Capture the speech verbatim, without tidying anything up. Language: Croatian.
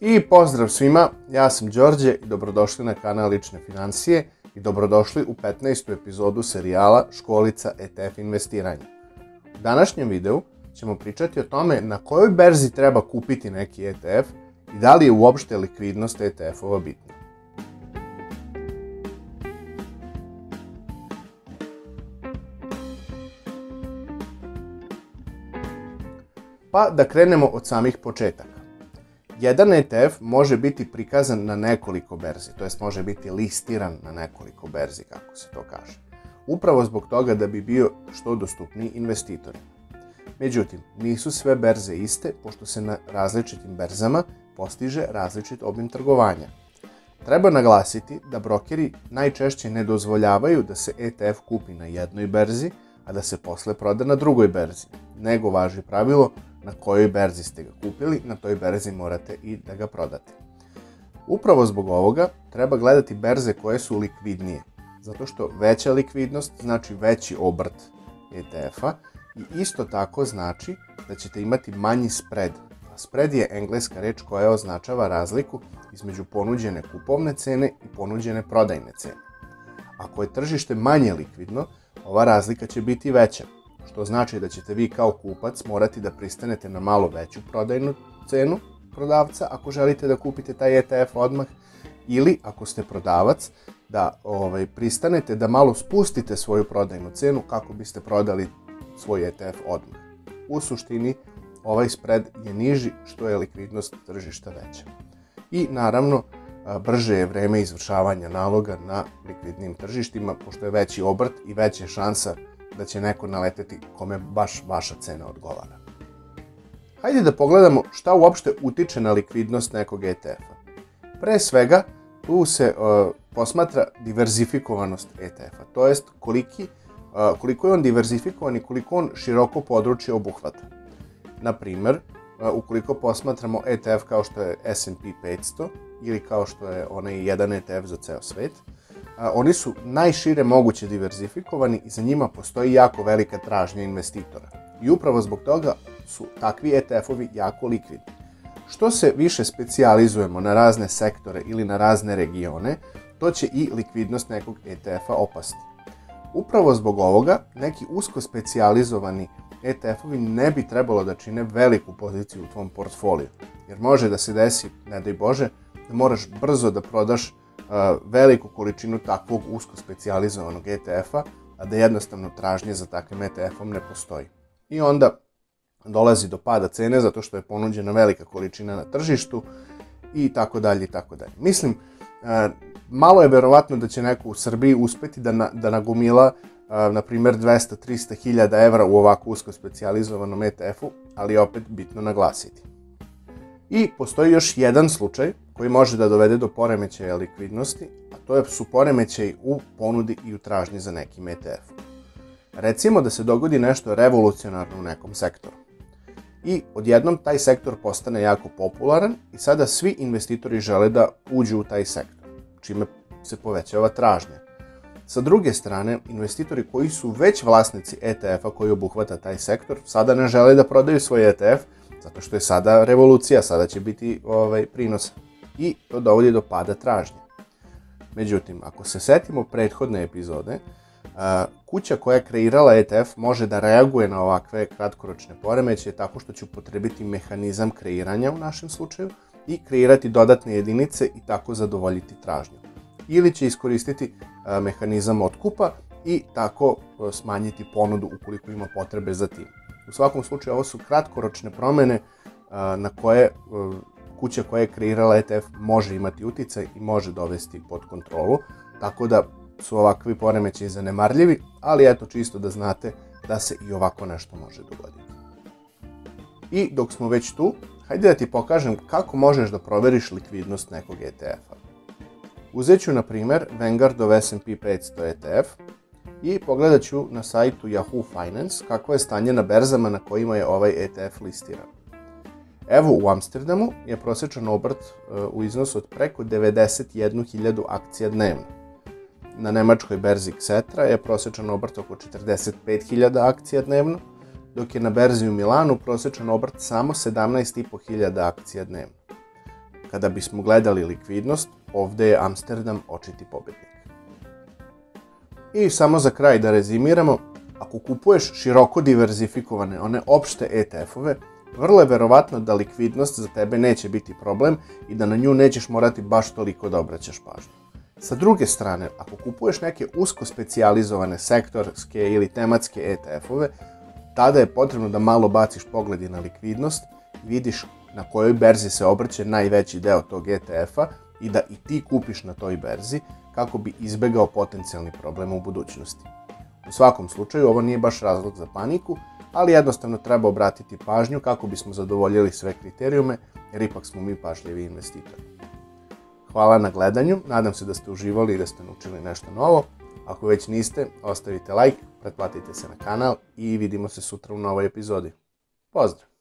I pozdrav svima, ja sam Đorđe i dobrodošli na kanal Lične Finansije i dobrodošli u petnaestu epizodu serijala Školica E T F investiranja. U današnjem videu ćemo pričati o tome na kojoj berzi treba kupiti neki E T F i da li je uopšte likvidnost E T F-ova bitna. Pa da krenemo od samih početaka. Jedan E T F može biti prikazan na nekoliko berzi, to jest može biti listiran na nekoliko berzi, kako se to kaže. Upravo zbog toga da bi bio što dostupniji investitorima. Međutim, nisu sve berze iste, pošto se na različitim berzama postiže različit obim trgovanja. Treba naglasiti da brokeri najčešće ne dozvoljavaju da se E T F kupi na jednoj berzi, a da se posle proda na drugoj berzi, nego važi pravilo na kojoj berzi ste ga kupili, na toj berzi morate i da ga prodate. Upravo zbog ovoga treba gledati berze koje su likvidnije, zato što veća likvidnost znači veći obrt E T F-a i isto tako znači da ćete imati manji spread. A spread je engleska reč koja označava razliku između ponuđene kupovne cene i ponuđene prodajne cene. Ako je tržište manje likvidno, ova razlika će biti veća, što znači da ćete vi kao kupac morati da pristanete na malo veću prodajnu cenu prodavca ako želite da kupite taj E T F odmah, ili ako ste prodavac da ovaj, pristanete da malo spustite svoju prodajnu cenu kako biste prodali svoj E T F odmah. U suštini ovaj spread je niži što je likvidnost tržišta veća. I naravno brže je vreme izvršavanja naloga na likvidnim tržištima, pošto je veći obrt i veća šansa da će neko naleteti kome baš vaša cena odgovara. Hajde da pogledamo šta uopšte utiče na likvidnost nekog E T F-a. Pre svega, tu se uh, posmatra diverzifikovanost E T F-a, to jest koliki, uh, koliko je on diverzifikovan i koliko on široko područje obuhvata. Naprimer, uh, ukoliko posmatramo E T F kao što je S and P pet stotina ili kao što je onaj jedan E T F za ceo svet, oni su najšire moguće diverzifikovani i za njima postoji jako velika tražnja investitora. I upravo zbog toga su takvi E T F-ovi jako likvidni. Što se više specijalizujemo na razne sektore ili na razne regione, to će i likvidnost nekog E T F-a opasti. Upravo zbog ovoga neki usko specijalizovani E T F-ovi ne bi trebalo da čine veliku poziciju u tvom portfoliju, jer može da se desi, ne daj Bože, da moraš brzo da prodaš veliku količinu takvog usko specijalizovanog E T F-a, a da jednostavno tražnje za takvim E T F-om ne postoji. I onda dolazi do pada cene zato što je ponuđena velika količina na tržištu i tako dalje i tako dalje. Mislim, malo je verovatno da će neko u Srbiji uspeti da, na, da nagomila, na primjer, dvesta do trista hiljada evra u ovako usko specijalizovanom E T F-u, ali opet bitno naglasiti. I postoji još jedan slučaj koji može da dovede do poremećaja likvidnosti, a to su poremećaji u ponudi i u tražnji za nekim E T F-om. Recimo da se dogodi nešto revolucionarno u nekom sektoru. I odjednom taj sektor postane jako popularan i sada svi investitori žele da uđu u taj sektor, čime se povećava tražnja. Sa druge strane, investitori koji su već vlasnici E T F-a koji obuhvata taj sektor, sada ne žele da prodaju svoj E T F, zato što je sada revolucija, sada će biti ovaj, prinosa. I to dovodi do pada tražnje. Međutim, ako se setimo prethodne epizode, kuća koja je kreirala E T F može da reaguje na ovakve kratkoročne poremećaje tako što će upotrebiti mehanizam kreiranja u našem slučaju i kreirati dodatne jedinice i tako zadovoljiti tražnju. Ili će iskoristiti mehanizam otkupa i tako smanjiti ponudu ukoliko ima potrebe za tim. U svakom slučaju, ovo su kratkoročne promene na koje kuća koja je kreirala E T F može imati uticaj i može dovesti pod kontrolu, tako da su ovakvi poremećaji zanemarljivi, ali eto čisto da znate da se i ovako nešto može dogoditi. I dok smo već tu, hajde da ti pokažem kako možeš da proveriš likvidnost nekog E T F-a. Uzet ću na primer Vanguardov S and P pet stotina E T F i pogledat ću na sajtu Yahoo Finance kako je stanje na berzama na kojima je ovaj E T F listiran. Evo, u Amsterdamu je prosječan obrt u iznosu od preko devedeset jednu hiljadu akcija dnevno. Na nemačkoj berzi Cetra je prosječan obrt oko četrdeset pet hiljada akcija dnevno, dok je na berzi u Milanu prosječan obrt samo sedamnaest i po hiljada akcija dnevno. Kada bismo gledali likvidnost, ovdje je Amsterdam očiti pobjednik. I samo za kraj da rezimiramo, ako kupuješ široko diverzifikovane, one opšte E T F-ove, vrlo je verovatno da likvidnost za tebe neće biti problem i da na nju nećeš morati baš toliko da obraćaš pažnju. Sa druge strane, ako kupuješ neke usko specijalizovane sektorske ili tematske E T F-ove, tada je potrebno da malo baciš pogledi na likvidnost, vidiš na kojoj berzi se obrće najveći deo tog E T F-a i da i ti kupiš na toj berzi kako bi izbegao potencijalni problem u budućnosti. U svakom slučaju, ovo nije baš razlog za paniku, ali jednostavno treba obratiti pažnju kako bismo zadovoljili sve kriterijume, jer ipak smo mi pažljivi investitori. Hvala na gledanju, nadam se da ste uživali i da ste naučili nešto novo. Ako već niste, ostavite like, pretplatite se na kanal i vidimo se sutra u novoj epizodi. Pozdrav!